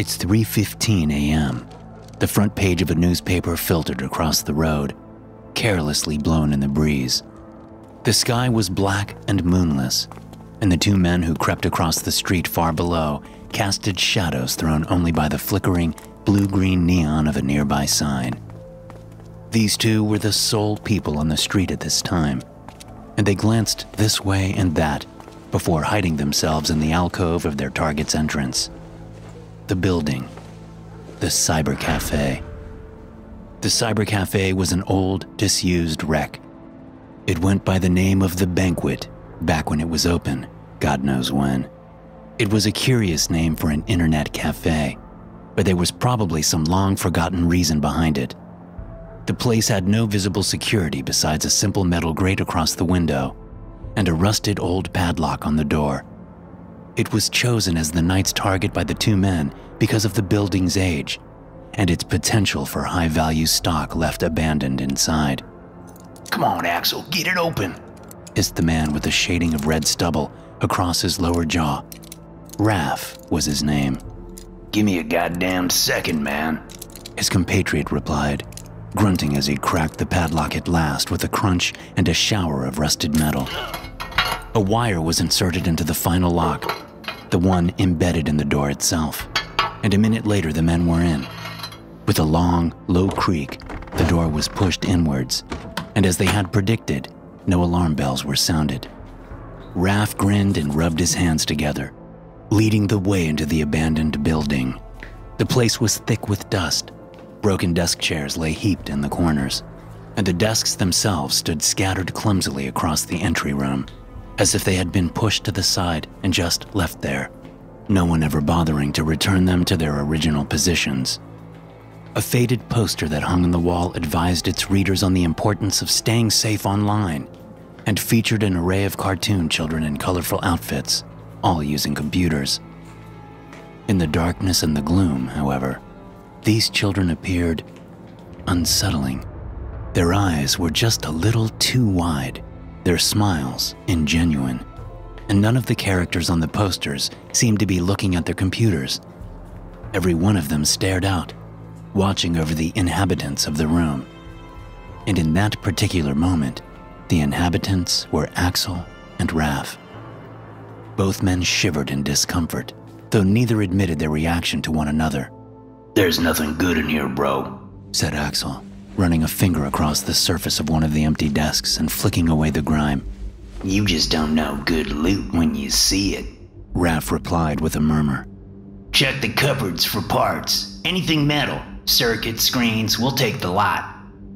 It's 3:15 a.m. The front page of a newspaper filtered across the road, carelessly blown in the breeze. The sky was black and moonless, and the two men who crept across the street far below casted shadows thrown only by the flickering blue-green neon of a nearby sign. These two were the sole people on the street at this time, and they glanced this way and that before hiding themselves in the alcove of their target's entrance. The building, the CyberCafe. The CyberCafe was an old, disused wreck. It went by the name of The Banquet back when it was open, God knows when. It was a curious name for an internet cafe, but there was probably some long-forgotten reason behind it. The place had no visible security besides a simple metal grate across the window and a rusted old padlock on the door. It was chosen as the night's target by the two men because of the building's age and its potential for high-value stock left abandoned inside. "Come on, Axel, get it open," hissed the man with a shading of red stubble across his lower jaw. Raph was his name. "Give me a goddamn second, man," his compatriot replied, grunting as he cracked the padlock at last with a crunch and a shower of rusted metal. A wire was inserted into the final lock, the one embedded in the door itself, and a minute later the men were in. With a long, low creak, the door was pushed inwards, and as they had predicted, no alarm bells were sounded. Raph grinned and rubbed his hands together, leading the way into the abandoned building. The place was thick with dust. Broken desk chairs lay heaped in the corners, and the desks themselves stood scattered clumsily across the entry room, as if they had been pushed to the side and just left there, no one ever bothering to return them to their original positions. A faded poster that hung on the wall advised its readers on the importance of staying safe online, and featured an array of cartoon children in colorful outfits, all using computers. In the darkness and the gloom, however, these children appeared unsettling. Their eyes were just a little too wide, their smiles ingenuine, and none of the characters on the posters seemed to be looking at their computers. Every one of them stared out, watching over the inhabitants of the room. And in that particular moment, the inhabitants were Axel and Raph. Both men shivered in discomfort, though neither admitted their reaction to one another. "There's nothing good in here, bro," said Axel, running a finger across the surface of one of the empty desks and flicking away the grime. "You just don't know good loot when you see it," Raph replied with a murmur. "Check the cupboards for parts. Anything metal. Circuit screens, we'll take the lot.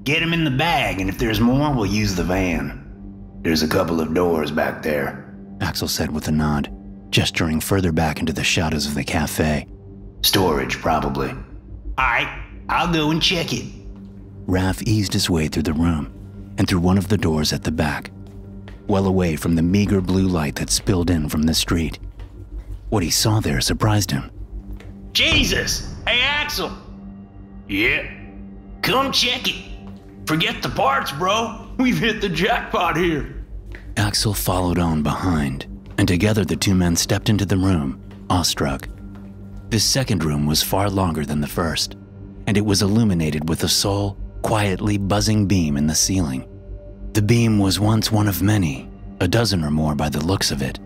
Get them in the bag, and if there's more, we'll use the van. There's a couple of doors back there," Axel said with a nod, gesturing further back into the shadows of the cafe. "Storage, probably." "All right, I'll go and check it." Raph eased his way through the room and through one of the doors at the back, well away from the meager blue light that spilled in from the street. What he saw there surprised him. "Jesus! Hey, Axel!" "Yeah?" "Come check it. Forget the parts, bro. We've hit the jackpot here." Axel followed on behind, and together the two men stepped into the room, awestruck. This second room was far longer than the first, and it was illuminated with a sole, quietly buzzing beam in the ceiling. The beam was once one of many, a dozen or more by the looks of it,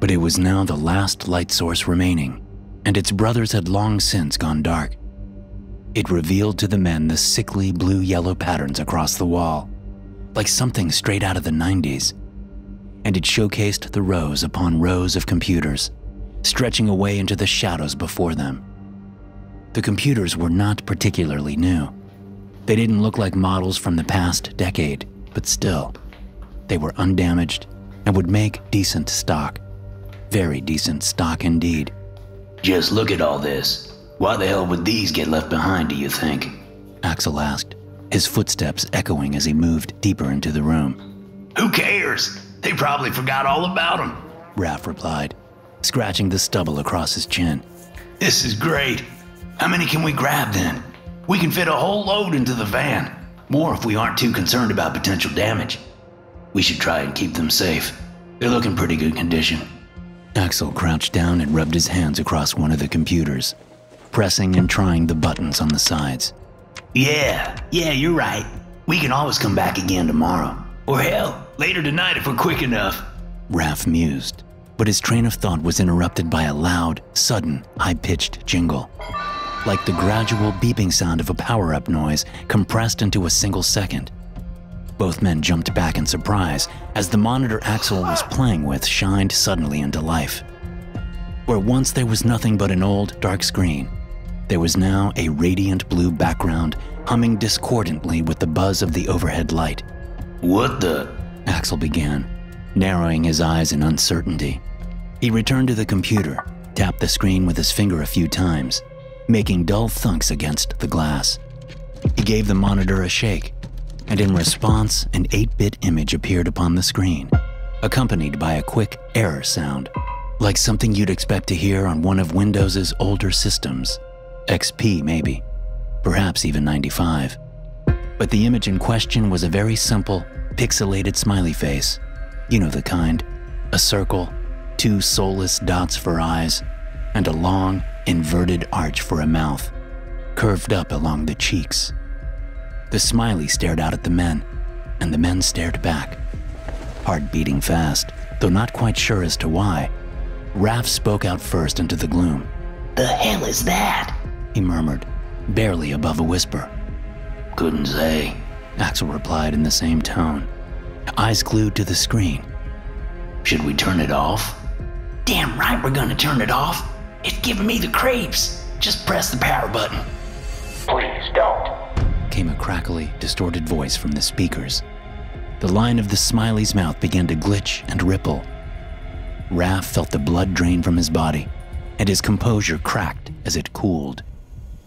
but it was now the last light source remaining, and its brothers had long since gone dark. It revealed to the men the sickly blue-yellow patterns across the wall, like something straight out of the 90s, and it showcased the rows upon rows of computers, stretching away into the shadows before them. The computers were not particularly new. They didn't look like models from the past decade, but still, they were undamaged and would make decent stock. Very decent stock indeed. "Just look at all this. Why the hell would these get left behind, do you think?" Axel asked, his footsteps echoing as he moved deeper into the room. "Who cares? They probably forgot all about them," Raph replied, scratching the stubble across his chin. "This is great. How many can we grab then? We can fit a whole load into the van. More if we aren't too concerned about potential damage. We should try and keep them safe. They look in pretty good condition." Axel crouched down and rubbed his hands across one of the computers, pressing and trying the buttons on the sides. Yeah, you're right. We can always come back again tomorrow. Or hell, later tonight if we're quick enough. Raph mused, but his train of thought was interrupted by a loud, sudden, high-pitched jingle. Like the gradual beeping sound of a power-up noise compressed into a single second. Both men jumped back in surprise as the monitor Axel was playing with shined suddenly into life. Where once there was nothing but an old, dark screen, there was now a radiant blue background humming discordantly with the buzz of the overhead light. "What the?" Axel began, narrowing his eyes in uncertainty. He returned to the computer, tapped the screen with his finger a few times, making dull thunks against the glass. He gave the monitor a shake, and in response, an 8-bit image appeared upon the screen, accompanied by a quick error sound, like something you'd expect to hear on one of Windows' older systems. XP maybe, perhaps even 95. But the image in question was a very simple, pixelated smiley face. You know the kind. A circle, two soulless dots for eyes, and a long, inverted arch for a mouth, curved up along the cheeks. The smiley stared out at the men, and the men stared back. Heart beating fast, though not quite sure as to why, Raph spoke out first into the gloom. "The hell is that?" he murmured, barely above a whisper. "Couldn't say," Axel replied in the same tone, eyes glued to the screen. "Should we turn it off?" "Damn right we're gonna turn it off. It's giving me the creeps. Just press the power button." "Please don't," came a crackly, distorted voice from the speakers. The line of the smiley's mouth began to glitch and ripple. Raph felt the blood drain from his body, and his composure cracked as it cooled.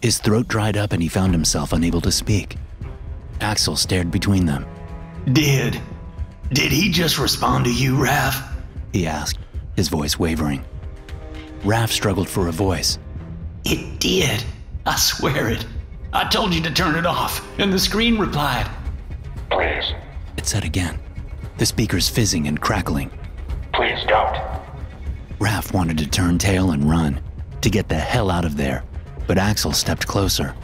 His throat dried up and he found himself unable to speak. Axel stared between them. Did he just respond to you, Raph?" he asked, his voice wavering. Raph struggled for a voice. "It did. I swear it. I told you to turn it off, and the screen replied." "Please," it said again, the speakers fizzing and crackling. "Please don't." Raph wanted to turn tail and run, to get the hell out of there, but Axel stepped closer.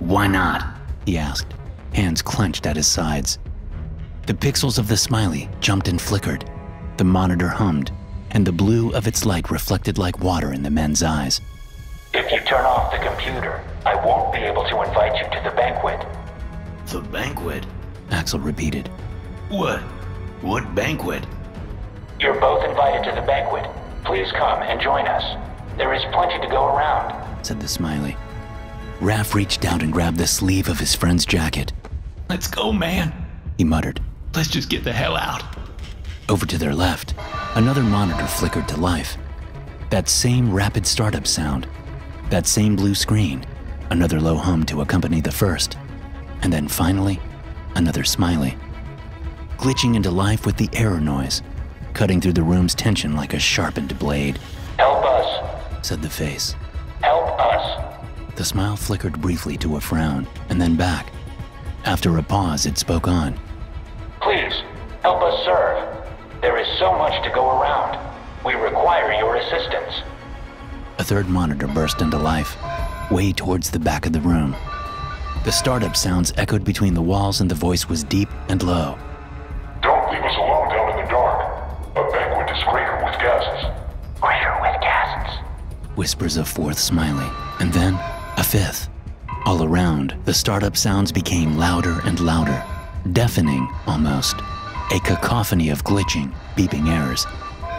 "Why not?" he asked, hands clenched at his sides. The pixels of the smiley jumped and flickered. The monitor hummed, and the blue of its light reflected like water in the men's eyes. "If you turn off the computer, I won't be able to invite you to the banquet." "The banquet?" Axel repeated. What banquet?" "You're both invited to the banquet. Please come and join us. There is plenty to go around," said the smiley. Raph reached out and grabbed the sleeve of his friend's jacket. "Let's go, man," he muttered. "Let's just get the hell out." Over to their left, another monitor flickered to life. That same rapid startup sound, that same blue screen, another low hum to accompany the first, and then finally, another smiley, glitching into life with the error noise, cutting through the room's tension like a sharpened blade. "Help us," said the face. "Help us." The smile flickered briefly to a frown, and then back. After a pause, it spoke on. "Please, help us serve. There is so much to go around. We require your assistance." A third monitor burst into life, way towards the back of the room. The startup sounds echoed between the walls and the voice was deep and low. "Don't leave us alone down in the dark. A banquet is greater with guests." "Greater with guests," whispers a fourth smiley, and then a fifth. All around, the startup sounds became louder and louder, deafening almost, a cacophony of glitching, beeping errors.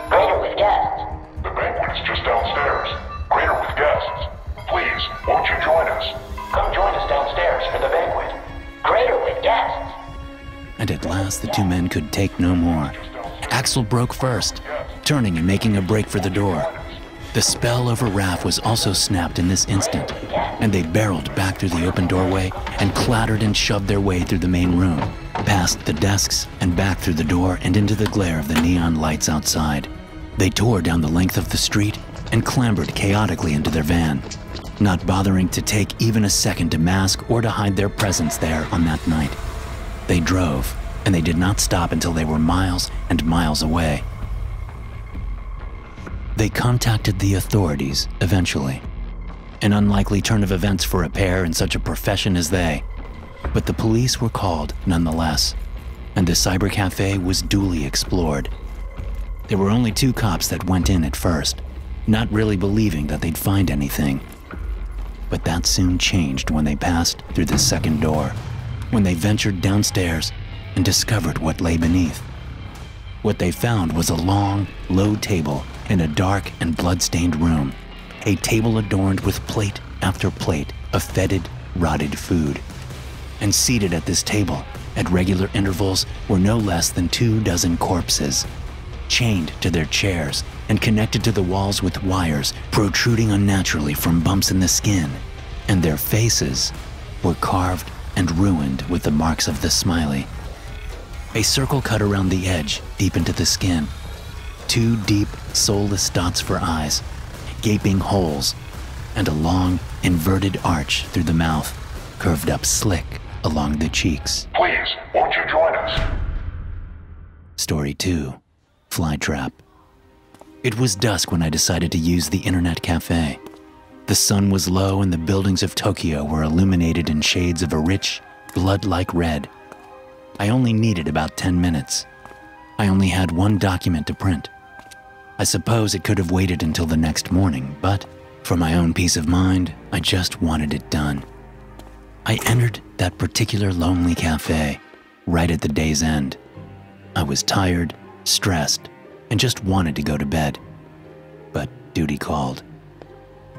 "Greater with guests." "The banquet is just downstairs. Greater with guests. Please, won't you join us?" "Come join us downstairs for the banquet. Greater with guests." And at last the two men could take no more. Axel broke first, turning and making a break for the door. The spell over Raph was also snapped in this instant, and they barreled back through the open doorway and clattered and shoved their way through the main room, past the desks and back through the door and into the glare of the neon lights outside. They tore down the length of the street and clambered chaotically into their van, not bothering to take even a second to mask or to hide their presence there on that night. They drove, and they did not stop until they were miles and miles away. They contacted the authorities eventually. An unlikely turn of events for a pair in such a profession as they. But the police were called nonetheless, and the CyberCafe was duly explored. There were only two cops that went in at first, not really believing that they'd find anything. But that soon changed when they passed through the second door, when they ventured downstairs and discovered what lay beneath. What they found was a long, low table in a dark and blood-stained room, a table adorned with plate after plate of fetid, rotted food. And seated at this table, at regular intervals, were no less than 24 corpses, chained to their chairs and connected to the walls with wires protruding unnaturally from bumps in the skin, and their faces were carved and ruined with the marks of the smiley. A circle cut around the edge, deep into the skin. Two deep, soulless dots for eyes, gaping holes, and a long, inverted arch through the mouth, curved up slick along the cheeks. Please, won't you join us? Story 2. Flytrap. It was dusk when I decided to use the internet cafe. The sun was low and the buildings of Tokyo were illuminated in shades of a rich, blood-like red. I only needed about 10 minutes. I only had one document to print. I suppose it could have waited until the next morning, but for my own peace of mind, I just wanted it done. I entered that particular lonely cafe right at the day's end. I was tired, stressed, and just wanted to go to bed. But duty called.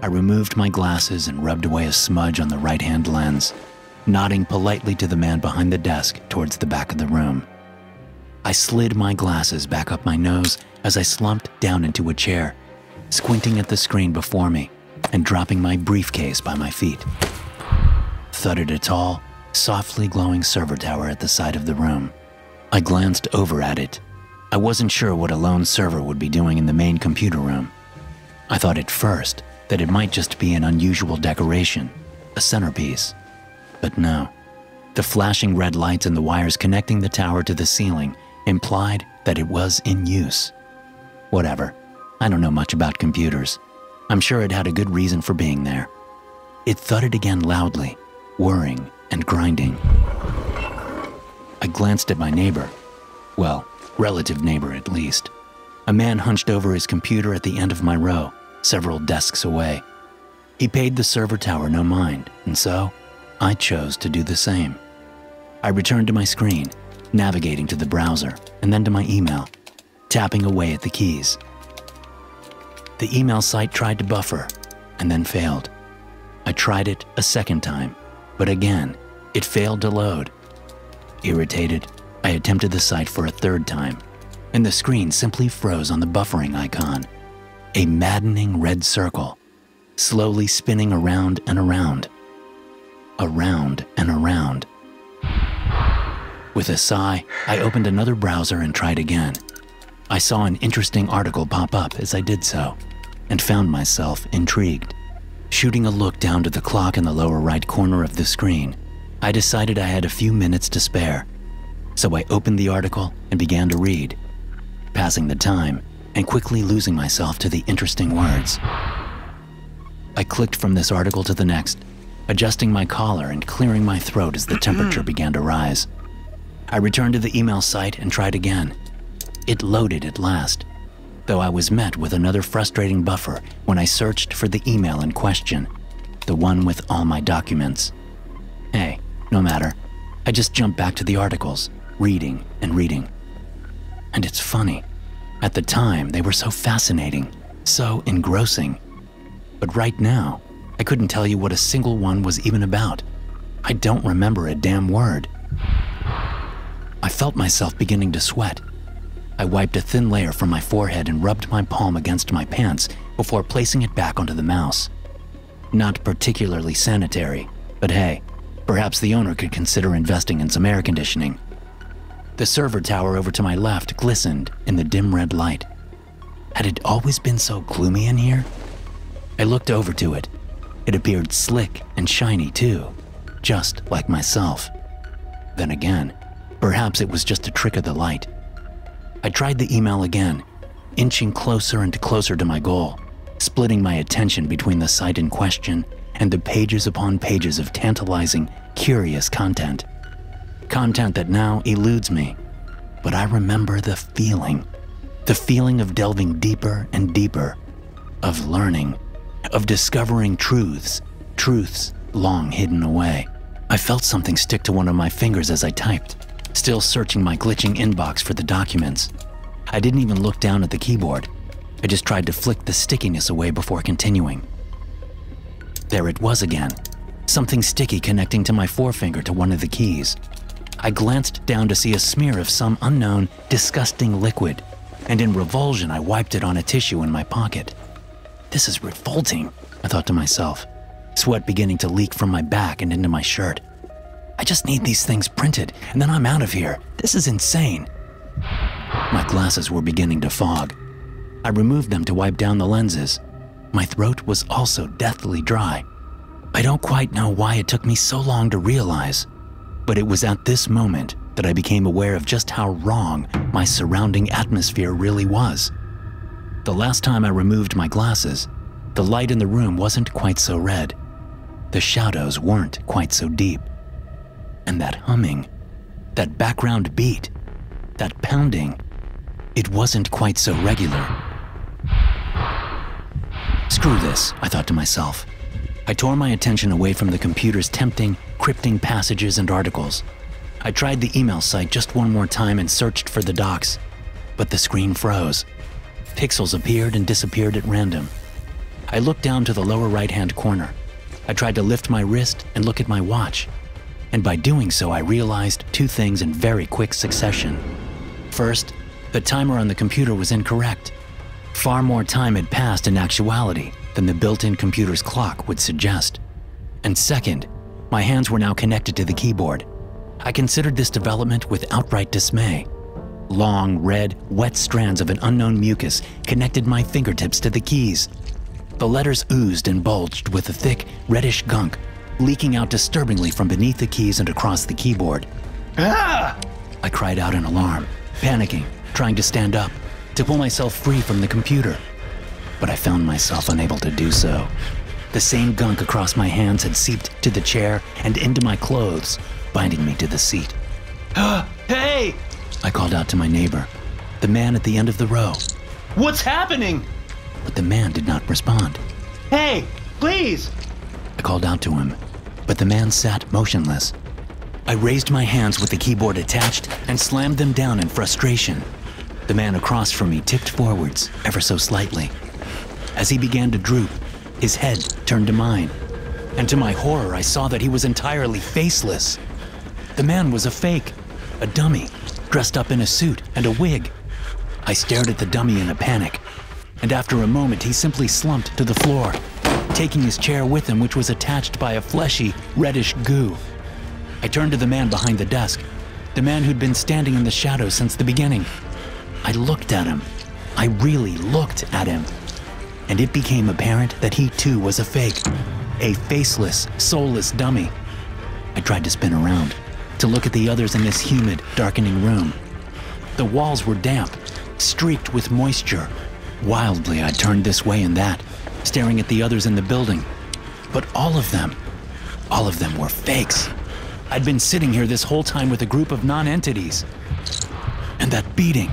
I removed my glasses and rubbed away a smudge on the right-hand lens, nodding politely to the man behind the desk towards the back of the room. I slid my glasses back up my nose as I slumped down into a chair, squinting at the screen before me and dropping my briefcase by my feet. Thudded a tall, softly glowing server tower at the side of the room. I glanced over at it. I wasn't sure what a lone server would be doing in the main computer room. I thought at first that it might just be an unusual decoration, a centerpiece. But no. The flashing red lights and the wires connecting the tower to the ceiling implied that it was in use. Whatever. I don't know much about computers. I'm sure it had a good reason for being there. It thudded again loudly, whirring and grinding. I glanced at my neighbor. Well, relative neighbor at least. A man hunched over his computer at the end of my row, several desks away. He paid the server tower no mind, and so I chose to do the same. I returned to my screen, navigating to the browser and then to my email, tapping away at the keys. The email site tried to buffer and then failed. I tried it a second time, but again, it failed to load. Irritated, I attempted the site for a third time, and the screen simply froze on the buffering icon, a maddening red circle, slowly spinning around and around. Around and around. With a sigh, I opened another browser and tried again. I saw an interesting article pop up as I did so, and found myself intrigued. Shooting a look down to the clock in the lower right corner of the screen, I decided I had a few minutes to spare. So I opened the article and began to read, passing the time and quickly losing myself to the interesting words. I clicked from this article to the next, adjusting my collar and clearing my throat as the temperature began to rise. I returned to the email site and tried again. It loaded at last, though I was met with another frustrating buffer when I searched for the email in question, the one with all my documents. Hey, no matter. I just jumped back to the articles, reading and reading. And it's funny. At the time, they were so fascinating, so engrossing. But right now, I couldn't tell you what a single one was even about. I don't remember a damn word. I felt myself beginning to sweat. I wiped a thin layer from my forehead and rubbed my palm against my pants before placing it back onto the mouse. Not particularly sanitary, but hey, perhaps the owner could consider investing in some air conditioning. The server tower over to my left glistened in the dim red light. Had it always been so gloomy in here? I looked over to it. It appeared slick and shiny too, just like myself. Then again, perhaps it was just a trick of the light. I tried the email again, inching closer and closer to my goal, splitting my attention between the site in question and the pages upon pages of tantalizing, curious content. Content that now eludes me, but I remember the feeling. The feeling of delving deeper and deeper, of learning, of discovering truths long hidden away. I felt something stick to one of my fingers as I typed, still searching my glitching inbox for the documents. I didn't even look down at the keyboard. I just tried to flick the stickiness away before continuing. There it was again, something sticky connecting to my forefinger to one of the keys. I glanced down to see a smear of some unknown, disgusting liquid, and in revulsion I wiped it on a tissue in my pocket. This is revolting, I thought to myself, sweat beginning to leak from my back and into my shirt. I just need these things printed, and then I'm out of here. This is insane. My glasses were beginning to fog. I removed them to wipe down the lenses. My throat was also deathly dry. I don't quite know why it took me so long to realize, but it was at this moment that I became aware of just how wrong my surrounding atmosphere really was. The last time I removed my glasses, the light in the room wasn't quite so red. The shadows weren't quite so deep. And that humming, that background beat, that pounding, it wasn't quite so regular. Screw this, I thought to myself. I tore my attention away from the computer's tempting, cryptic passages and articles. I tried the email site just one more time and searched for the docs, but the screen froze. Pixels appeared and disappeared at random. I looked down to the lower right-hand corner. I tried to lift my wrist and look at my watch. And by doing so, I realized two things in very quick succession. First, the timer on the computer was incorrect. Far more time had passed in actuality than the built-in computer's clock would suggest. And second, my hands were now connected to the keyboard. I considered this development with outright dismay. Long, red, wet strands of an unknown mucus connected my fingertips to the keys. The letters oozed and bulged with a thick, reddish gunk, leaking out disturbingly from beneath the keys and across the keyboard. Ah! I cried out in alarm, panicking, trying to stand up, to pull myself free from the computer. But I found myself unable to do so. The same gunk across my hands had seeped to the chair and into my clothes, binding me to the seat. Hey! I called out to my neighbor, the man at the end of the row. What's happening? But the man did not respond. Hey, please! I called out to him, but the man sat motionless. I raised my hands with the keyboard attached and slammed them down in frustration. The man across from me tipped forwards ever so slightly. As he began to droop, his head turned to mine, and to my horror I saw that he was entirely faceless. The man was a fake, a dummy, dressed up in a suit and a wig. I stared at the dummy in a panic, and after a moment he simply slumped to the floor, taking his chair with him, which was attached by a fleshy, reddish goo. I turned to the man behind the desk, the man who'd been standing in the shadows since the beginning. I looked at him. I really looked at him. And it became apparent that he too was a fake, a faceless, soulless dummy. I tried to spin around, to look at the others in this humid, darkening room. The walls were damp, streaked with moisture. Wildly, I turned this way and that, staring at the others in the building. But all of them were fakes. I'd been sitting here this whole time with a group of non-entities. And that beating,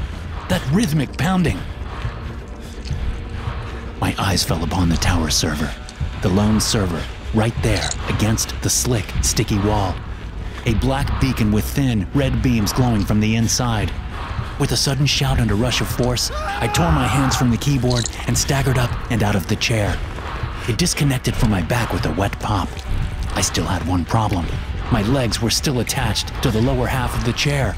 that rhythmic pounding. My eyes fell upon the tower server, the lone server, right there against the slick, sticky wall. A black beacon with thin, red beams glowing from the inside. With a sudden shout and a rush of force, I tore my hands from the keyboard and staggered up and out of the chair. It disconnected from my back with a wet pop. I still had one problem. My legs were still attached to the lower half of the chair.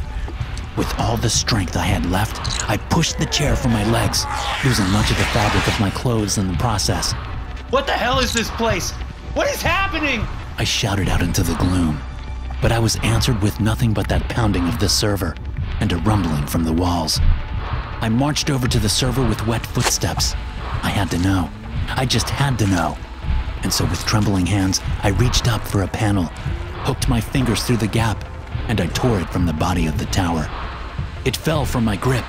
With all the strength I had left, I pushed the chair from my legs, losing much of the fabric of my clothes in the process. What the hell is this place? What is happening? I shouted out into the gloom, but I was answered with nothing but that pounding of the server and a rumbling from the walls. I marched over to the server with wet footsteps. I had to know. I just had to know. And so with trembling hands, I reached up for a panel, hooked my fingers through the gap, and I tore it from the body of the tower. It fell from my grip,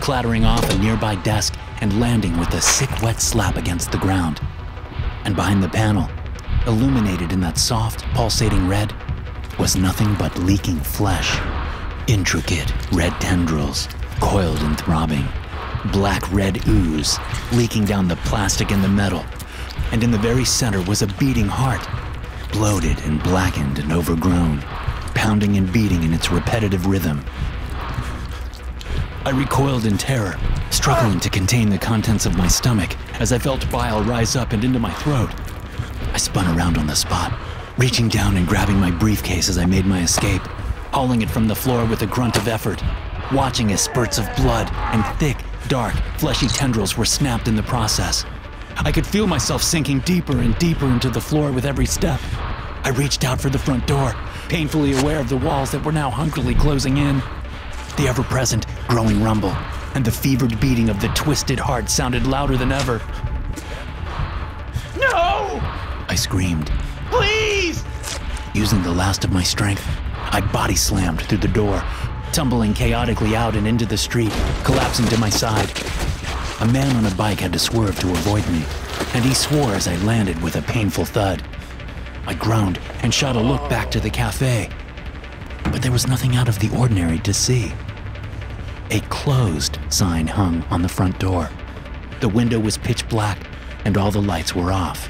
clattering off a nearby desk and landing with a sick wet slap against the ground. And behind the panel, illuminated in that soft, pulsating red, was nothing but leaking flesh. Intricate red tendrils, coiled and throbbing. Black-red ooze leaking down the plastic and the metal. And in the very center was a beating heart, bloated and blackened and overgrown, pounding and beating in its repetitive rhythm. I recoiled in terror, struggling to contain the contents of my stomach as I felt bile rise up and into my throat. I spun around on the spot, reaching down and grabbing my briefcase as I made my escape, hauling it from the floor with a grunt of effort, watching as spurts of blood and thick, dark, fleshy tendrils were snapped in the process. I could feel myself sinking deeper and deeper into the floor with every step. I reached out for the front door, painfully aware of the walls that were now hungrily closing in. The ever-present, growing rumble and the fevered beating of the twisted heart sounded louder than ever. No! I screamed. Please! Using the last of my strength, I body slammed through the door, tumbling chaotically out and into the street, collapsing to my side. A man on a bike had to swerve to avoid me, and he swore as I landed with a painful thud. I groaned and shot a look back to the cafe, but there was nothing out of the ordinary to see. A closed sign hung on the front door. The window was pitch black, and all the lights were off.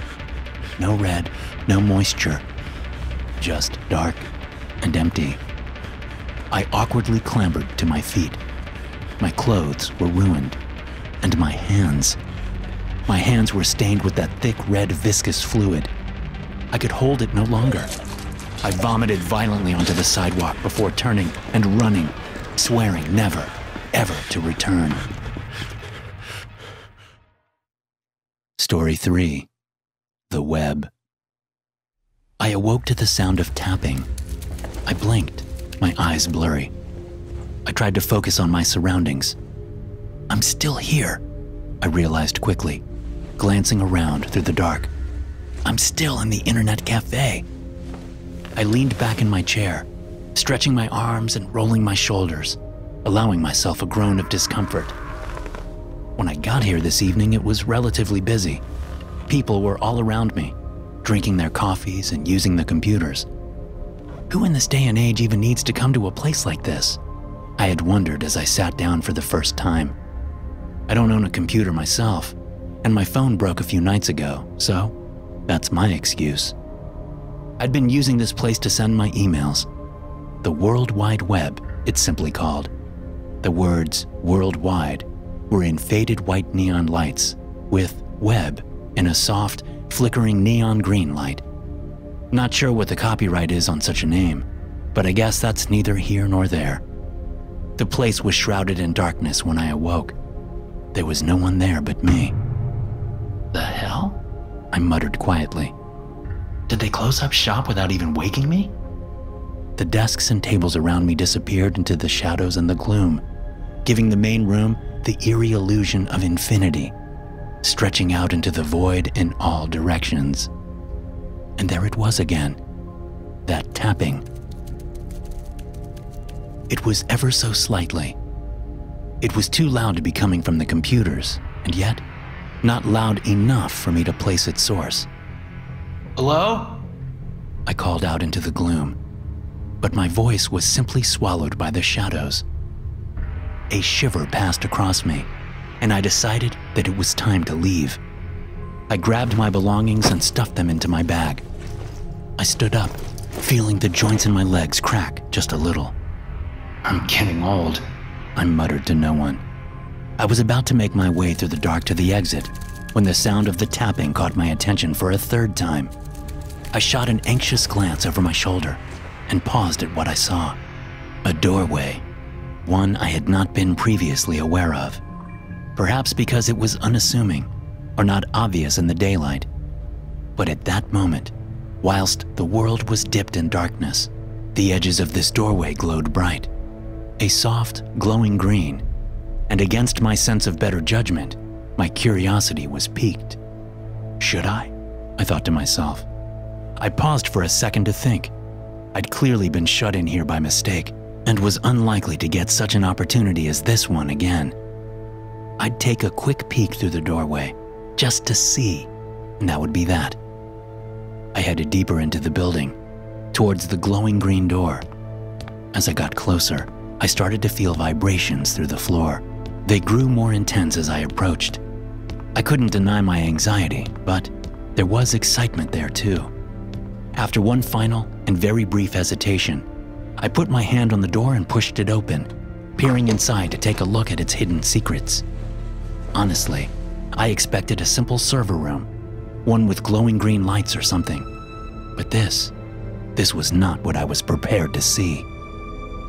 No red, no moisture, just dark and empty. I awkwardly clambered to my feet. My clothes were ruined. And my hands. My hands were stained with that thick red viscous fluid. I could hold it no longer. I vomited violently onto the sidewalk before turning and running, swearing never, ever to return. Story 3. The Web. I awoke to the sound of tapping. I blinked, my eyes blurry. I tried to focus on my surroundings. I'm still here, I realized quickly, glancing around through the dark. I'm still in the internet cafe. I leaned back in my chair, stretching my arms and rolling my shoulders, allowing myself a groan of discomfort. When I got here this evening, it was relatively busy. People were all around me, drinking their coffees and using the computers. Who in this day and age even needs to come to a place like this? I had wondered as I sat down for the first time. I don't own a computer myself, and my phone broke a few nights ago, so that's my excuse. I'd been using this place to send my emails. The World Wide Web, it's simply called. The words worldwide were in faded white neon lights, with web in a soft, flickering neon green light. Not sure what the copyright is on such a name, but I guess that's neither here nor there. The place was shrouded in darkness when I awoke. There was no one there but me. The hell? I muttered quietly. Did they close up shop without even waking me? The desks and tables around me disappeared into the shadows and the gloom, giving the main room the eerie illusion of infinity, stretching out into the void in all directions. And there it was again, that tapping. It was ever so slightly. It was too loud to be coming from the computers, and yet, not loud enough for me to place its source. Hello? I called out into the gloom, but my voice was simply swallowed by the shadows. A shiver passed across me, and I decided that it was time to leave. I grabbed my belongings and stuffed them into my bag. I stood up, feeling the joints in my legs crack just a little. I'm getting old, I muttered to no one. I was about to make my way through the dark to the exit when the sound of the tapping caught my attention for a third time. I shot an anxious glance over my shoulder and paused at what I saw. A doorway, one I had not been previously aware of, perhaps because it was unassuming or not obvious in the daylight. But at that moment, whilst the world was dipped in darkness, the edges of this doorway glowed bright. A soft, glowing green, and against my sense of better judgment, my curiosity was piqued. Should I? I thought to myself. I paused for a second to think. I'd clearly been shut in here by mistake, and was unlikely to get such an opportunity as this one again. I'd take a quick peek through the doorway, just to see, and that would be that. I headed deeper into the building, towards the glowing green door. As I got closer, I started to feel vibrations through the floor. They grew more intense as I approached. I couldn't deny my anxiety, but there was excitement there too. After one final and very brief hesitation, I put my hand on the door and pushed it open, peering inside to take a look at its hidden secrets. Honestly, I expected a simple server room, one with glowing green lights or something. But this was not what I was prepared to see.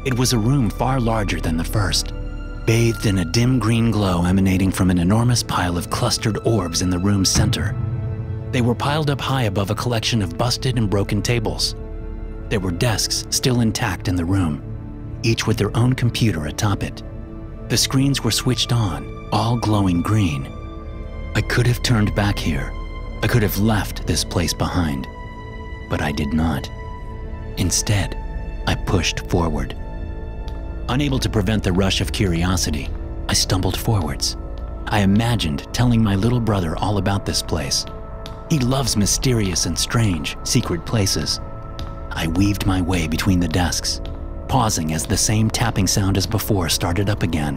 It was a room far larger than the first, bathed in a dim green glow emanating from an enormous pile of clustered orbs in the room's center. They were piled up high above a collection of busted and broken tables. There were desks still intact in the room, each with their own computer atop it. The screens were switched on, all glowing green. I could have turned back here. I could have left this place behind, but I did not. Instead, I pushed forward. Unable to prevent the rush of curiosity, I stumbled forwards. I imagined telling my little brother all about this place. He loves mysterious and strange, secret places. I weaved my way between the desks, pausing as the same tapping sound as before started up again.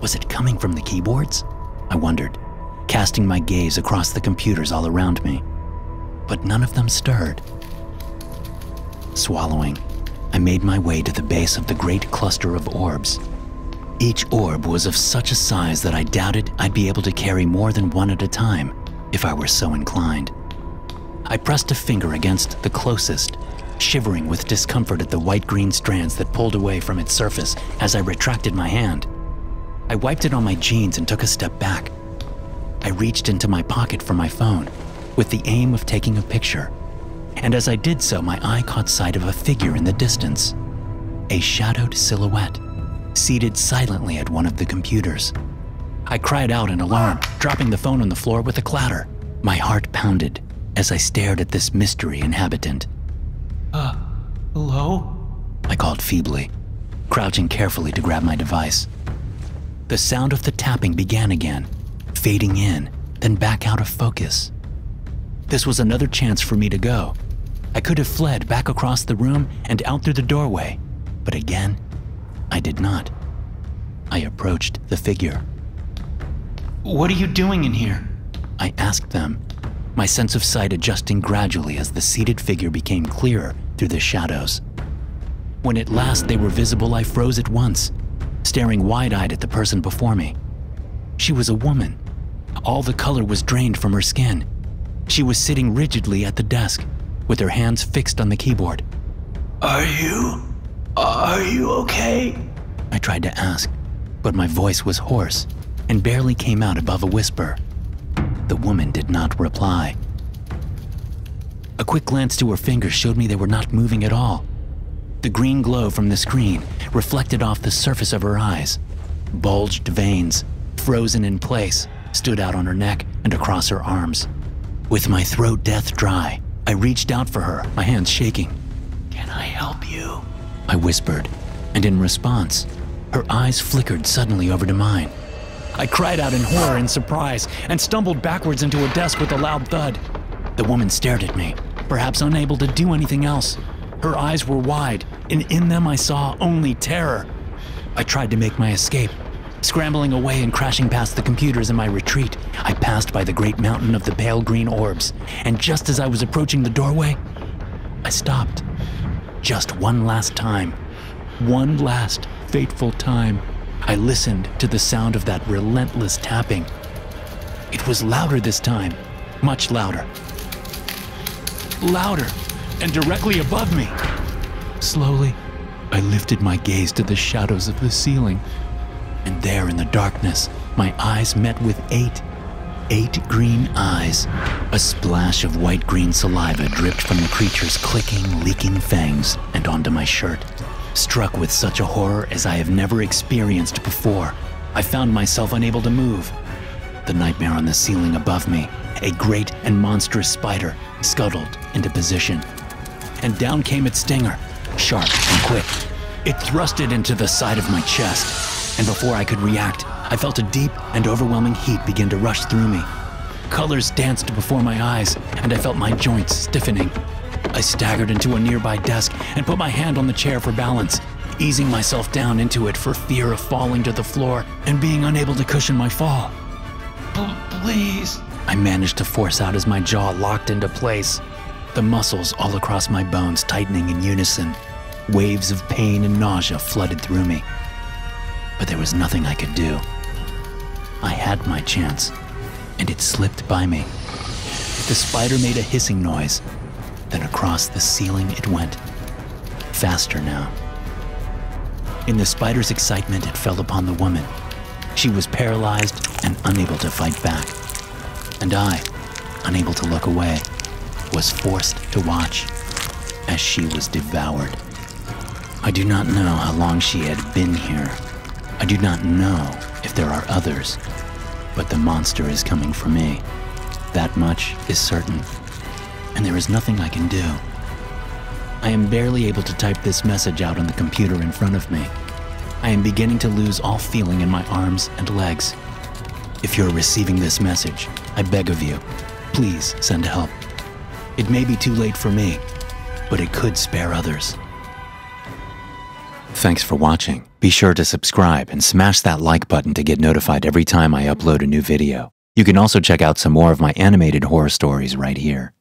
Was it coming from the keyboards? I wondered, casting my gaze across the computers all around me. But none of them stirred. Swallowing, I made my way to the base of the great cluster of orbs. Each orb was of such a size that I doubted I'd be able to carry more than one at a time if I were so inclined. I pressed a finger against the closest, shivering with discomfort at the white-green strands that pulled away from its surface as I retracted my hand. I wiped it on my jeans and took a step back. I reached into my pocket for my phone with the aim of taking a picture. And as I did so, my eye caught sight of a figure in the distance, a shadowed silhouette, seated silently at one of the computers. I cried out in alarm, dropping the phone on the floor with a clatter. My heart pounded as I stared at this mystery inhabitant. Hello? I called feebly, crouching carefully to grab my device. The sound of the tapping began again, fading in, then back out of focus. This was another chance for me to go. I could have fled back across the room and out through the doorway, but again, I did not. I approached the figure. "What are you doing in here?" I asked them, my sense of sight adjusting gradually as the seated figure became clearer through the shadows. When at last they were visible, I froze at once, staring wide-eyed at the person before me. She was a woman. All the color was drained from her skin. She was sitting rigidly at the desk, with her hands fixed on the keyboard. Are you okay? I tried to ask, but my voice was hoarse and barely came out above a whisper. The woman did not reply. A quick glance to her fingers showed me they were not moving at all. The green glow from the screen reflected off the surface of her eyes. Bulged veins, frozen in place, stood out on her neck and across her arms. With my throat death dry, I reached out for her, my hands shaking. "Can I help you?" I whispered, and in response, her eyes flickered suddenly over to mine. I cried out in horror and surprise, and stumbled backwards into a desk with a loud thud. The woman stared at me, perhaps unable to do anything else. Her eyes were wide, and in them I saw only terror. I tried to make my escape, scrambling away and crashing past the computers in my retreat. I passed by the great mountain of the pale green orbs, and just as I was approaching the doorway, I stopped. Just one last time, one last fateful time, I listened to the sound of that relentless tapping. It was louder this time, much louder. Louder, and directly above me. Slowly, I lifted my gaze to the shadows of the ceiling. And there in the darkness, my eyes met with eight green eyes. A splash of white-green saliva dripped from the creature's clicking, leaking fangs and onto my shirt. Struck with such a horror as I have never experienced before, I found myself unable to move. The nightmare on the ceiling above me, a great and monstrous spider, scuttled into position. And down came its stinger, sharp and quick. It thrust it into the side of my chest. And before I could react, I felt a deep and overwhelming heat begin to rush through me. Colors danced before my eyes, and I felt my joints stiffening. I staggered into a nearby desk and put my hand on the chair for balance, easing myself down into it for fear of falling to the floor and being unable to cushion my fall. Please, I managed to force out as my jaw locked into place, the muscles all across my bones tightening in unison. Waves of pain and nausea flooded through me. But there was nothing I could do. I had my chance, and it slipped by me. The spider made a hissing noise, then across the ceiling it went, faster now. In the spider's excitement, it fell upon the woman. She was paralyzed and unable to fight back. And I, unable to look away, was forced to watch as she was devoured. I do not know how long she had been here. I do not know if there are others, but the monster is coming for me. That much is certain, and there is nothing I can do. I am barely able to type this message out on the computer in front of me. I am beginning to lose all feeling in my arms and legs. If you're receiving this message, I beg of you, please send help. It may be too late for me, but it could spare others. Thanks for watching. Be sure to subscribe and smash that like button to get notified every time I upload a new video. You can also check out some more of my animated horror stories right here.